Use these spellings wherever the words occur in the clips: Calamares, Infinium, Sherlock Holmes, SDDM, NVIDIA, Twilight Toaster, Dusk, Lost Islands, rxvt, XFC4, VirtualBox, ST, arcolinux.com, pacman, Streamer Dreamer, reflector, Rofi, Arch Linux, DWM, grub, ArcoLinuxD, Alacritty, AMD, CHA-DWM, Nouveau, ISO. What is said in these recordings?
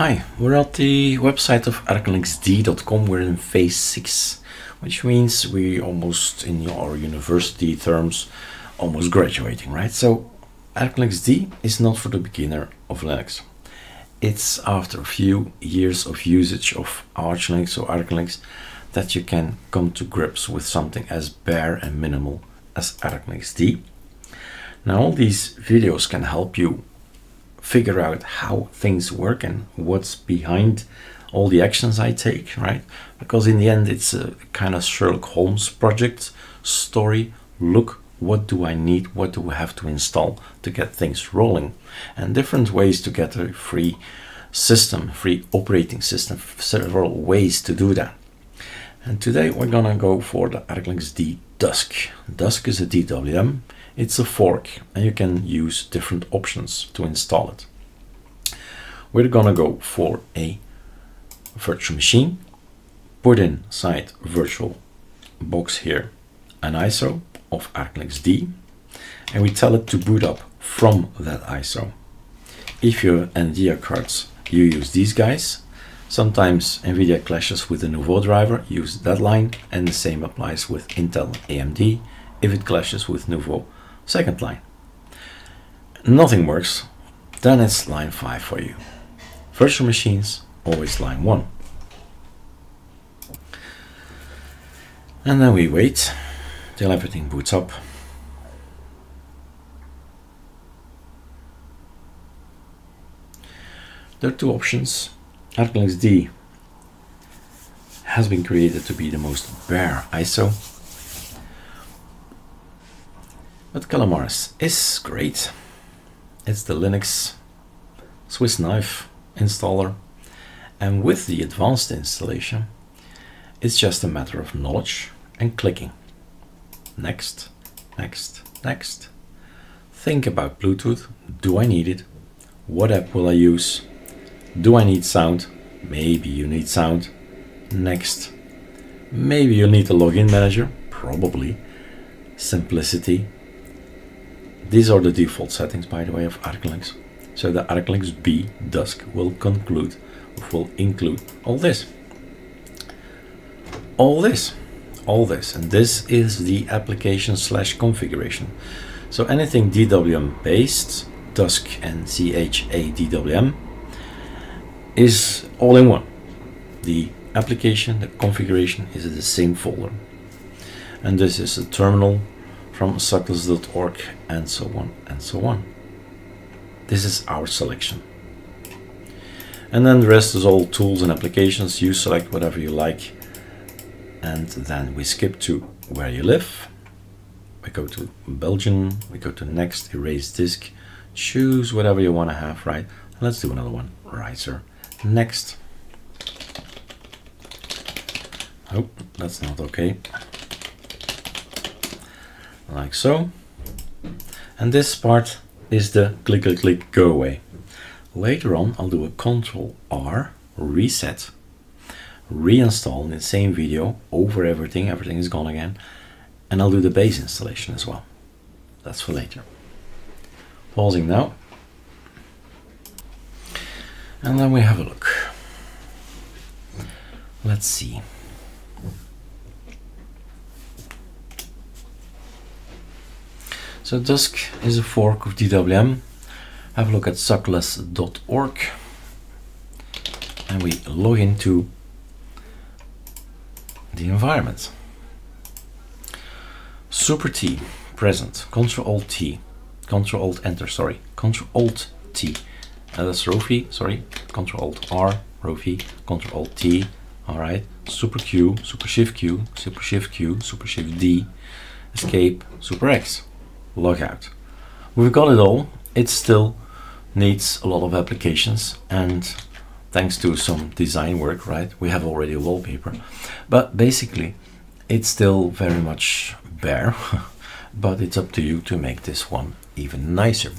Hi, we're at the website of arcolinux.com. We're in phase 6, which means we almost, in your university terms, almost graduating, right? So ArcoLinuxD is not for the beginner of Linux. It's after a few years of usage of Arch Linux or ArcoLinux that you can come to grips with something as bare and minimal as ArcoLinuxD. Now all these videos can help you figure out how things work and what's behind all the actions I take, right? Because in the end, it's a kind of Sherlock Holmes project story. Look, what do I need? What do I have to install to get things rolling? And different ways to get a free system, free operating system, several ways to do that. And today we're gonna go for the ArcoLinuxD Dusk. Dusk is a DWM. It's a fork and you can use different options to install it. We're gonna go for a virtual machine, put inside virtual box here an ISO of ArcoLinuxD, and we tell it to boot up from that ISO. If you have NVIDIA cards, you use these guys. Sometimes NVIDIA clashes with the Nouveau driver, use that line, and the same applies with Intel AMD if it clashes with Nouveau. Second line. Nothing works, then it's line 5 for you. Virtual machines, always line 1. And then we wait till everything boots up. There are two options. ArcoLinuxD has been created to be the most bare ISO. But Calamares is great. It's the Linux Swiss knife installer. And with the advanced installation, it's just a matter of knowledge and clicking. Next, next, next. Think about Bluetooth. Do I need it? What app will I use? Do I need sound? Maybe you need sound. Next. Maybe you need a login manager. Probably. Simplicity. These are the default settings, by the way, of ArcoLinux. So the ArcoLinuxD Dusk will include all this. All this. All this. And this is the application / configuration. So anything DWM based, Dusk and CHA-DWM, is all in one. The application, the configuration is in the same folder. And this is the terminal from suckless.org, and so on and so on. This is our selection. And then the rest is all tools and applications. You select whatever you like. And then we skip to where you live. We go to Belgium. We go to next, erase disk. Choose whatever you want to have, right? And let's do another one, riser. Next. Oh, that's not okay. Like so. And this part is the click, click, click, go away. Later on, I'll do a Control R, reset, reinstall in the same video over everything. Everything is gone again. And I'll do the base installation as well. That's for later. Pausing now. And then we have a look. Let's see. So Dusk is a fork of DWM. Have a look at suckless.org and we log into the environment. Super T present, Ctrl Alt T, that's Rofi, sorry, Ctrl Alt R, Rofi, Ctrl Alt T, alright, Super Q, Super Shift Q, Super Shift Q, Super Shift D, Escape, Super X. Log out. We've got it all. It still needs a lot of applications, and thanks to some design work, right, we have already a wallpaper, but basically it's still very much bare. But it's up to you to make this one even nicer.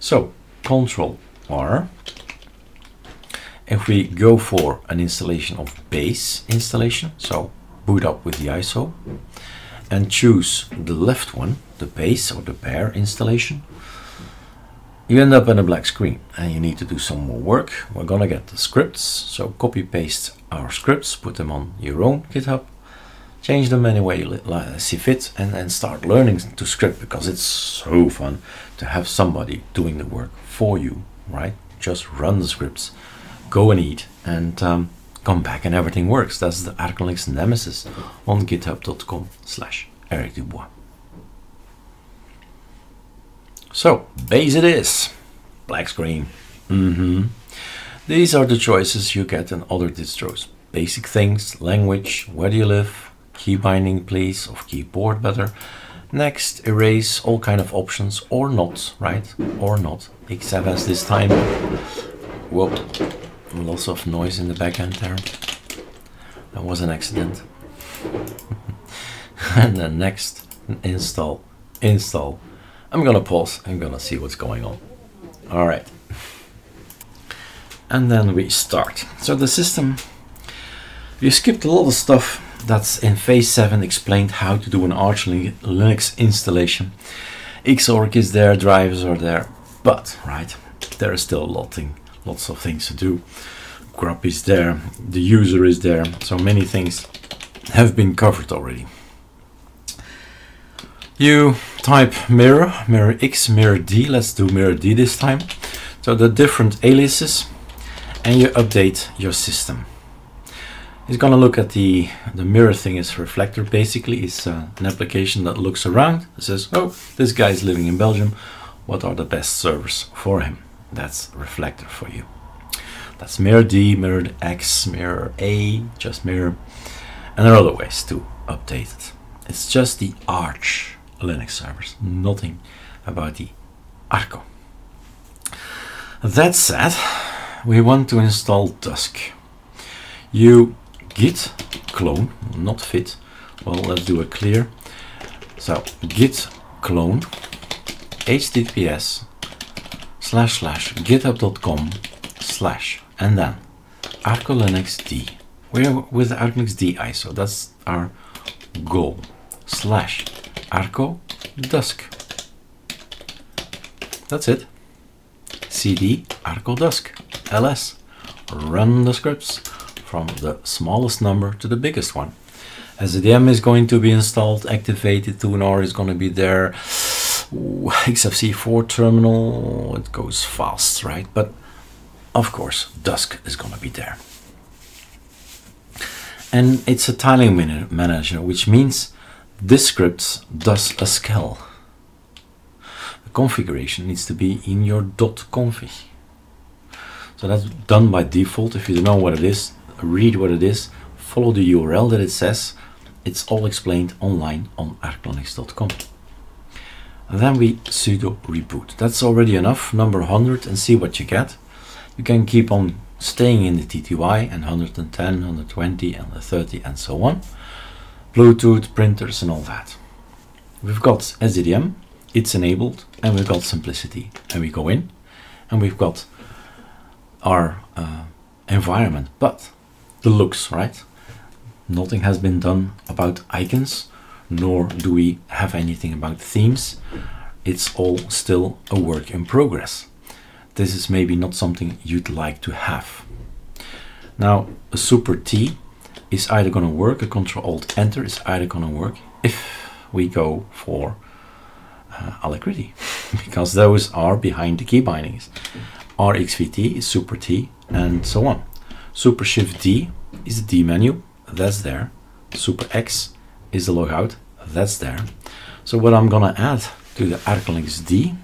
So Control R. If we go for an installation of base installation, so boot up with the ISO and choose the left one, the base or the bare installation, you end up in a black screen and you need to do some more work. We're gonna get the scripts, so copy paste our scripts, put them on your own GitHub, change them any way you see fit, and then start learning to script, because it's so fun to have somebody doing the work for you, right? Just run the scripts, go and eat, and come back and everything works. That's the ArcoLinux nemesis on github.com/Eric Dubois. So base it is, black screen. These are the choices you get in other distros. Basic things, language, where do you live, key binding please, of keyboard better, next, erase, all kind of options, or not, right? Or not, XFS this time. Whoa, lots of noise in the back end there. That was an accident. And then next, install. I'm gonna pause, I'm gonna see what's going on. All right. And then we start. So the system, you skipped a lot of stuff that's in phase 7 explained how to do an Arch Linux installation. Xorg is there, drivers are there, but right, there is still lots of things to do. Grub is there, the user is there, so many things have been covered already. You type mirror, mirror X, mirror D, let's do mirror D this time. So the different aliases, and you update your system. It's gonna look at the mirror thing is reflector basically. It's an application that looks around and says, oh, this guy's living in Belgium. What are the best servers for him? That's reflector for you. That's mirror D, mirror X, mirror A, just mirror. And there are other ways to update it. It's just the Arch Linux servers, nothing about the Arco. That said, we want to install Dusk. You git clone, not fit. Well, let's do a clear. So git clone https://github.com/ and then ArcoLinuxD. We're with the ArcoLinuxD ISO. That's our goal. /arco dusk. That's it. CD arco dusk ls. Run the scripts from the smallest number to the biggest one. SDDM is going to be installed, activated, Thunar is going to be there, XFC4 terminal, it goes fast, right? But of course, Dusk is going to be there. And it's a tiling manager, which means this script does a scale. The configuration needs to be in your .config. So that's done by default. If you don't know what it is, read what it is, follow the URL that it says. It's all explained online on arcolinux.com. And then we sudo reboot. That's already enough, number 100, and see what you get. You can keep on staying in the TTY, and 110, 120, and 130, and so on. Bluetooth, printers, and all that. We've got SDDM, it's enabled, and we've got simplicity. And we go in, and we've got our environment, but the looks, right? Nothing has been done about icons, nor do we have anything about themes. It's all still a work in progress. This is maybe not something you'd like to have. Now, a super T is either going to work, a Control Alt Enter is either going to work if we go for Alacritty, because those are behind the key bindings. rxvt is super T, and so on. Super Shift D is the D menu, that's there. Super X is the logout, that's there. So what I'm gonna add to the ArcoLinuxD,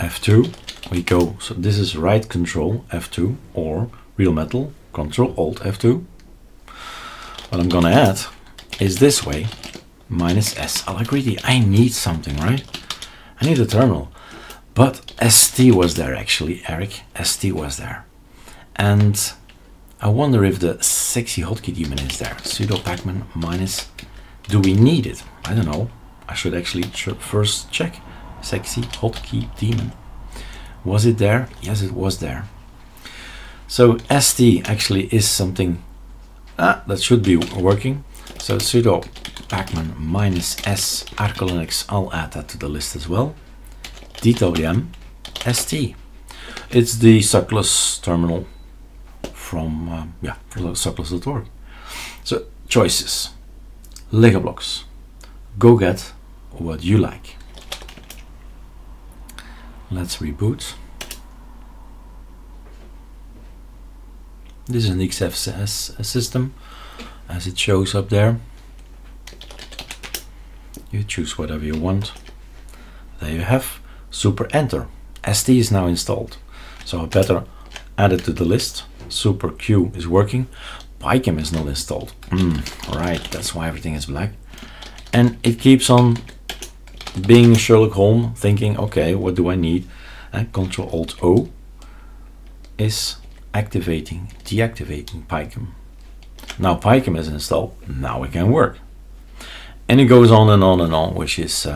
F2, we go, so this is right control F2 or real metal, Control Alt F2. What I'm gonna add is this way, -S Alacritty. I need something, right? I need a terminal. But ST was there actually, Eric, ST was there. And I wonder if the sexy hotkey daemon is there. Sudo pacman minus, do we need it? I don't know. I should actually first check. Sexy hotkey daemon. Was it there? Yes, it was there. So ST actually is something that should be working. So sudo pacman -S arcolinux, I'll add that to the list as well. DWM ST. It's the suckless terminal from suckless.org. So choices, Lego blocks, go get what you like. Let's reboot. This is an XFS system as it shows up there. You choose whatever you want. There you have super enter. ST is now installed, so I better add it to the list. Super Q is working. Pycam is not installed. Right, that's why everything is black. And it keeps on being Sherlock Holmes, thinking, okay, what do I need? And Control Alt O is activating, deactivating pycam. Now pycam is installed, now it can work. And it goes on and on and on, which is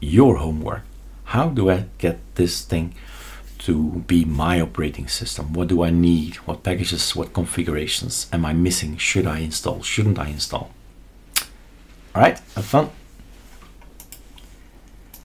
your homework. How do I get this thing to be my operating system? What do I need? What packages, what configurations am I missing? Should I install? Shouldn't I install? All right, have fun.